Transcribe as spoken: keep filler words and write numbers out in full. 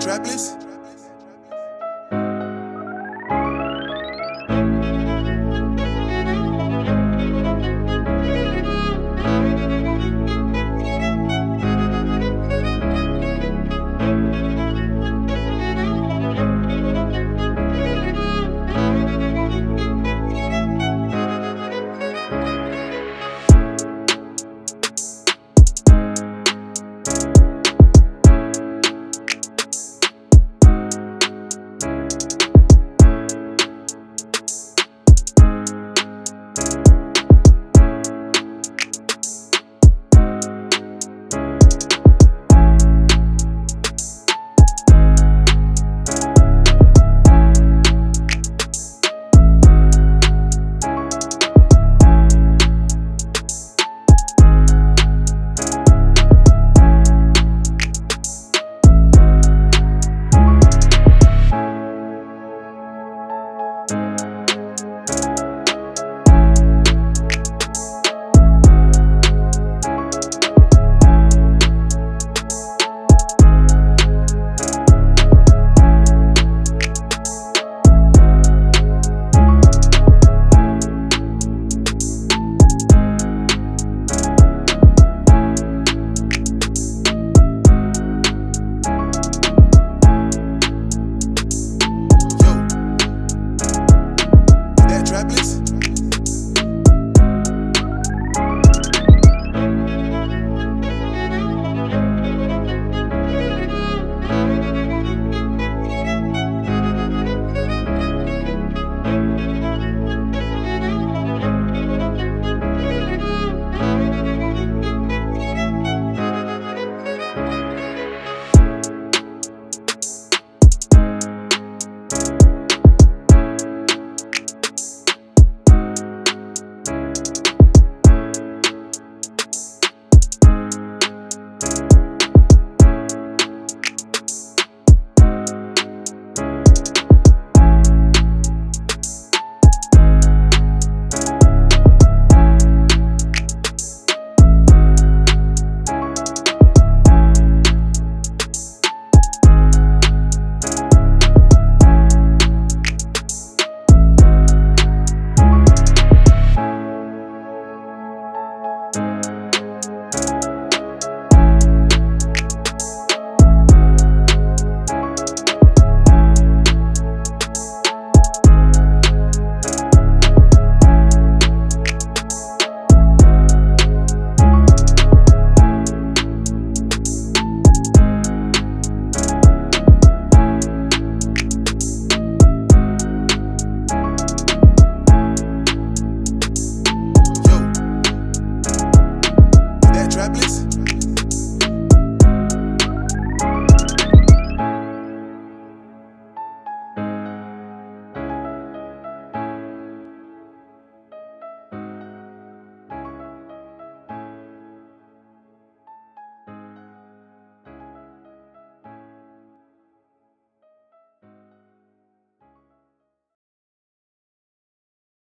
Traplysse?